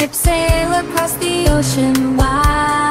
Ships sail across the ocean wide.